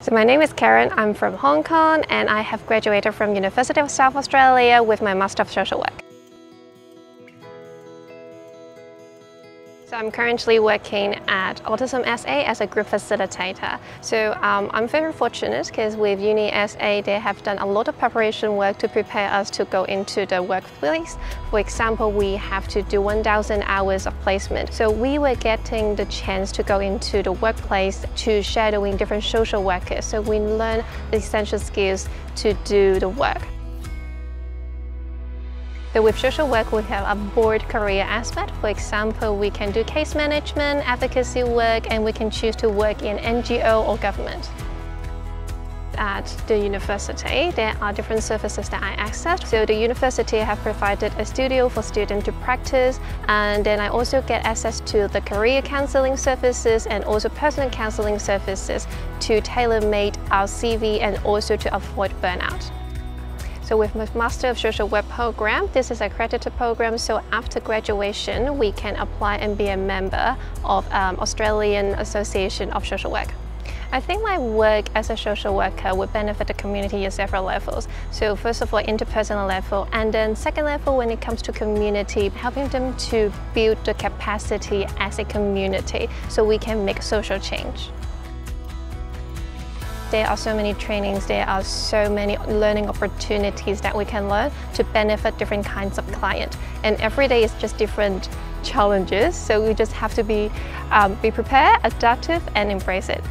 So my name is Karen, I'm from Hong Kong and I have graduated from University of South Australia with my Master of Social Work. So I'm currently working at Autism SA as a group facilitator. So I'm very fortunate because with Uni SA, they have done a lot of preparation work to prepare us to go into the workplace. For example, we have to do 1,000 hours of placement. So we were getting the chance to go into the workplace to shadowing different social workers. So we learn the essential skills to do the work. So with social work, we have a broad career aspect. For example, we can do case management, advocacy work, and we can choose to work in NGO or government. At the university, there are different services that I access. So the university have provided a studio for students to practice, and then I also get access to the career counselling services and also personal counselling services to tailor-made our CV and also to avoid burnout. So with my Master of Social Work program, this is an accredited program, so after graduation, we can apply and be a member of Australian Association of Social Work. I think my work as a social worker would benefit the community at several levels. So first of all, interpersonal level, and then second level when it comes to community, helping them to build the capacity as a community so we can make social change. There are so many trainings, there are so many learning opportunities that we can learn to benefit different kinds of clients. And every day is just different challenges, so we just have to be prepared, adaptive and embrace it.